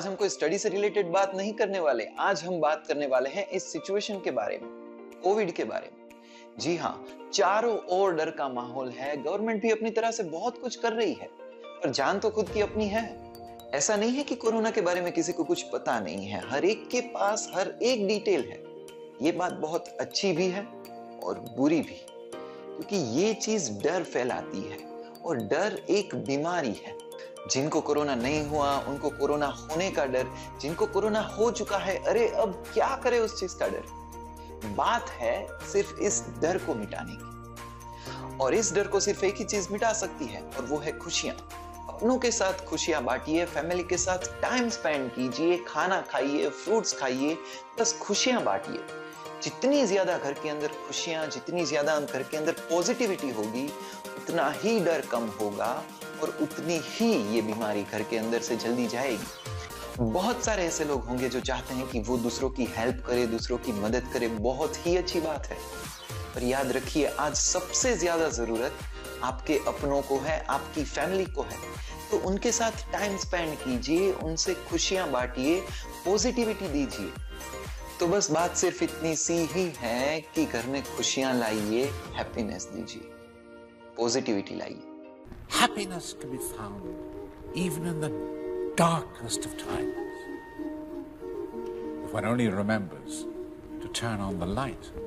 आज हम कोई स्टडी से रिलेटेड बात नहीं करने वाले। आज हम बात करने वाले हैं इस सिचुएशन के बारे में, कोविड के बारे में। जी हाँ, चारों ओर डर का माहौल है। गवर्नमेंट भी अपनी तरह से बहुत कुछ कर रही है, पर जान तो खुद की अपनी है। ऐसा नहीं है कि कोरोना के बारे में किसी को कुछ पता नहीं है। हर एक के पास हर एक डिटेल है। ये बात बहुत अच्छी भी है और बुरी भी, क्योंकि ये चीज डर फैलाती है और डर एक बीमारी है। जिनको कोरोना नहीं हुआ उनको कोरोना होने का डर, जिनको कोरोना हो चुका है अरे अब क्या करे उस चीज का डर। बात है सिर्फ इस डर को मिटाने की, और इस डर को सिर्फ एक ही चीज मिटा सकती है और वो है खुशियां। अपनों के साथ खुशियां बांटिए, फैमिली के साथ टाइम स्पेंड कीजिए, खाना खाइए, फ्रूट्स खाइए, बस खुशियां बांटिए। जितनी ज्यादा घर के अंदर खुशियां, जितनी ज्यादा घर के अंदर पॉजिटिविटी होगी, उतना ही डर कम होगा और उतनी ही ये बीमारी घर के अंदर से जल्दी जाएगी। बहुत सारे ऐसे लोग होंगे जो चाहते हैं कि वो दूसरों की हेल्प करे, दूसरों की मदद करे, बहुत ही अच्छी बात है। पर याद रखिए, आज सबसे ज्यादा जरूरत आपके अपनों को है, आपकी फैमिली को है। तो उनके साथ टाइम स्पेंड कीजिए, उनसे खुशियां बांटिए, पॉजिटिविटी दीजिए। तो बस बात सिर्फ इतनी सी ही है कि घर में खुशियां लाइए, हैप्पीनेस दीजिए, पॉजिटिविटी लाइए। Happiness can be found even in the darkest of times, if one only remembers to turn on the light.